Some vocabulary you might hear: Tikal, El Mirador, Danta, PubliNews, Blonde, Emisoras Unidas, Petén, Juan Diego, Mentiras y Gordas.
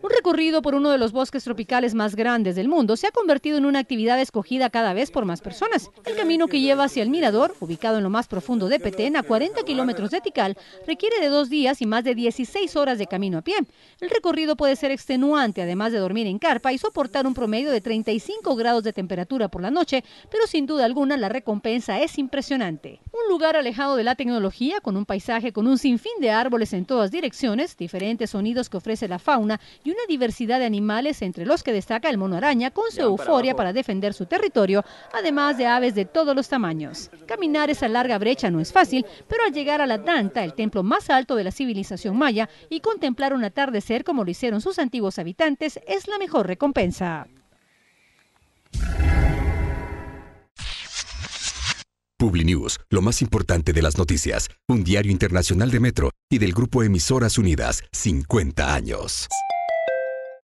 Un recorrido por uno de los bosques tropicales más grandes del mundo se ha convertido en una actividad escogida cada vez por más personas. El camino que lleva hacia el Mirador, ubicado en lo más profundo de Petén, a 40 kilómetros de Tikal, requiere de 2 días y más de 16 horas de camino a pie. El recorrido puede ser extenuante, además de dormir en carpa y soportar un promedio de 35 grados de temperatura por la noche, pero sin duda alguna la recompensa es impresionante. Un lugar alejado de la tecnología, con un paisaje con un sinfín de árboles en todas direcciones, diferentes sonidos que ofrece la fauna y una diversidad de animales, entre los que destaca el mono araña con su euforia para defender su territorio, además de aves de todos los tamaños. Caminar esa larga brecha no es fácil, pero al llegar a la Danta, el templo más alto de la civilización maya, y contemplar un atardecer como lo hicieron sus antiguos habitantes, es la mejor recompensa. PubliNews, lo más importante de las noticias, un diario internacional de Metro y del grupo Emisoras Unidas, 50 años.